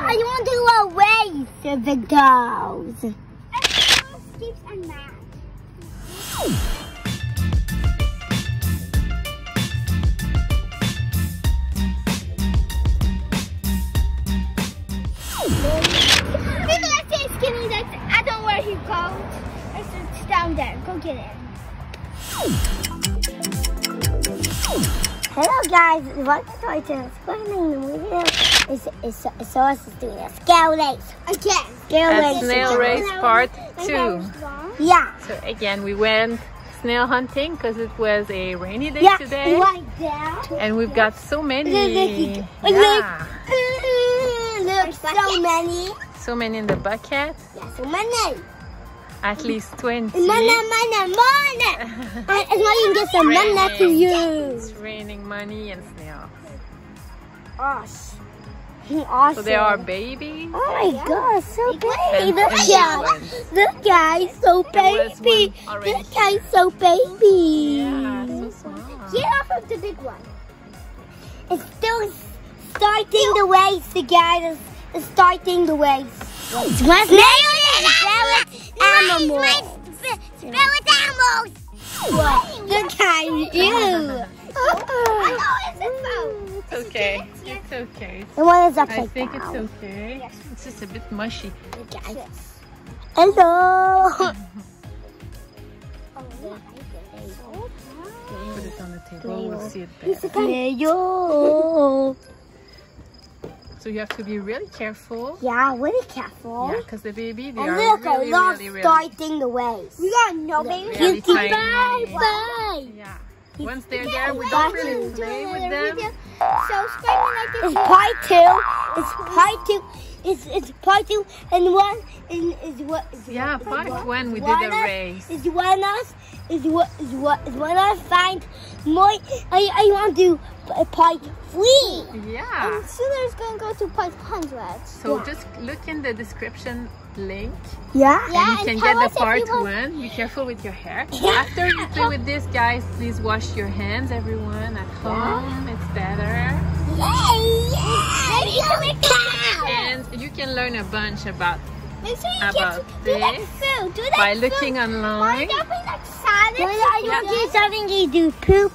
I want to erase the girls. Skips and Matt. I don't know where he goes. It's down there. Go get it. Hello guys, welcome to our channel. Source is doing a scale race again. Snail race part 2. Yeah. So again, we went snail hunting because it was a rainy day today. Right there. And we've got so many. Yeah. Look, so many. So many in the bucket. Yeah, so many. At least 20. Money. It's not even just a money to you. It's raining money and snails. Awesome. So they are baby. Oh my gosh, so baby. This guy's so baby. Yeah, so small. Get off of the big one. It's still starting the race, the guy is starting the race. It's my spirit animals. What? Look at you. It's okay. It's okay. The one is upside down. I think it's okay. Yes. It's just a bit mushy. Okay. Hello. Put it on the table. We'll see it better. So you have to be really careful. Yeah, really careful. Yeah, because the baby, they are really starting the race. We got no baby. Really tiny. Bye. Yeah. Once they're there, we don't really play with them. So it's part 2. It's part two and one is what is. Yeah, part 1 we did the race. Is when I find more. I want to do part 3. Yeah. And soon there's gonna go to part 100. So just look in the description link. Yeah. And you can get the part 1. Be careful with your hair. After you play with this, guys, please wash your hands, everyone at home. It's better. And you can learn a bunch about this by looking online. Poop.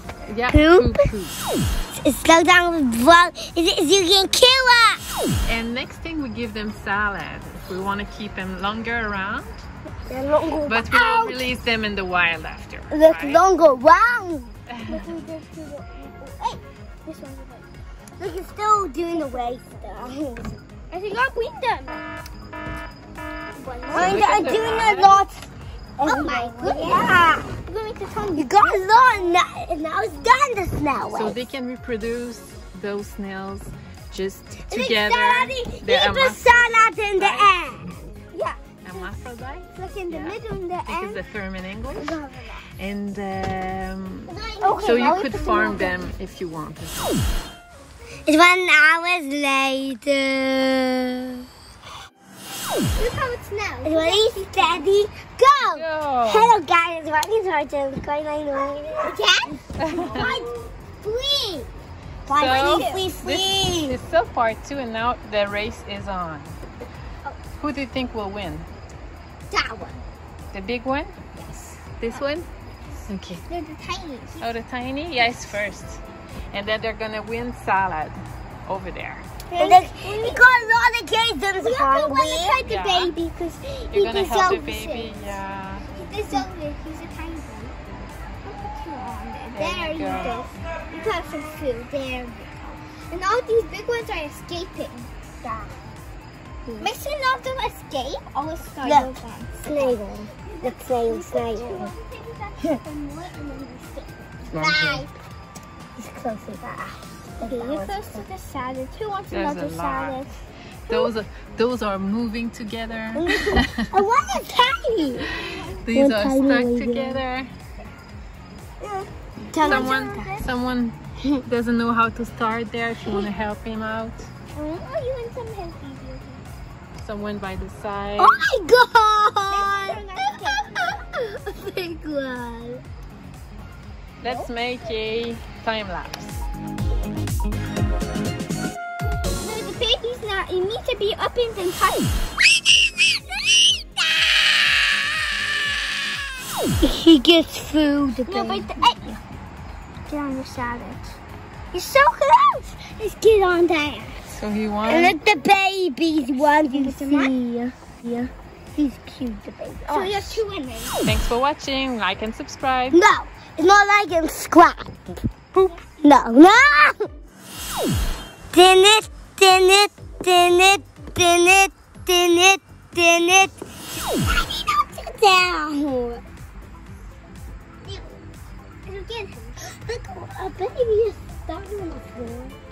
Slow down with vlog. You can kill us. And next thing, we give them salad. If we want to keep them longer around. But we don't release them in the wild after. Don't go wrong. This one's okay. Look, it's still doing the race though. I think I'll win them. I'm doing a lot. Oh my goodness. Yeah. You got a lot and now it's done the snail race. So they can reproduce those snails just together. Salad in the egg. Yeah. Hermaphrodite. It's like in the middle in the egg. I think it's the term in English. And so you could farm them if you want. It's 1 hour later. Look how it snows. Ready, steady, go! Hello guys, welcome to our channel. Again? Part 3! Part 3! It's still part 2 and now the race is on. Who do you think will win? That one. The big one? Yes. This one? Okay. No, the tiny. Oh, the tiny? Yeah, it's first. And then they're gonna win salad over there. And then we got a lot of kids. We are going to try the baby because he deserves it. Yeah. He deserves it. He's a tiny one. There you go. You got some food. There you go. And all these big ones are escaping. Yeah. Make sure none of them escape. Always start over. Snail. Let's play with snail. Bye. He's close to that. Okay, you're close to the salad. Who wants another salad? Those are moving together. I want a tiny. These are stuck together. Someone doesn't know how to start there. If you want to help him out. Oh, you want some help? Someone by the side. Oh my God! Oh my God! Let's make a time lapse. it needs to be opened and tight. He gets food. No, but get on the salad. It's so close. Let's get on there. So he wants. And let the babies want to see. Yeah, he's cute, the baby. So we have two in there. Thanks for watching. Like and subscribe. No, it's not like and subscribe. Boop. No, no. Din it. I need to sit down. Look at him. Look, a baby is down on the floor.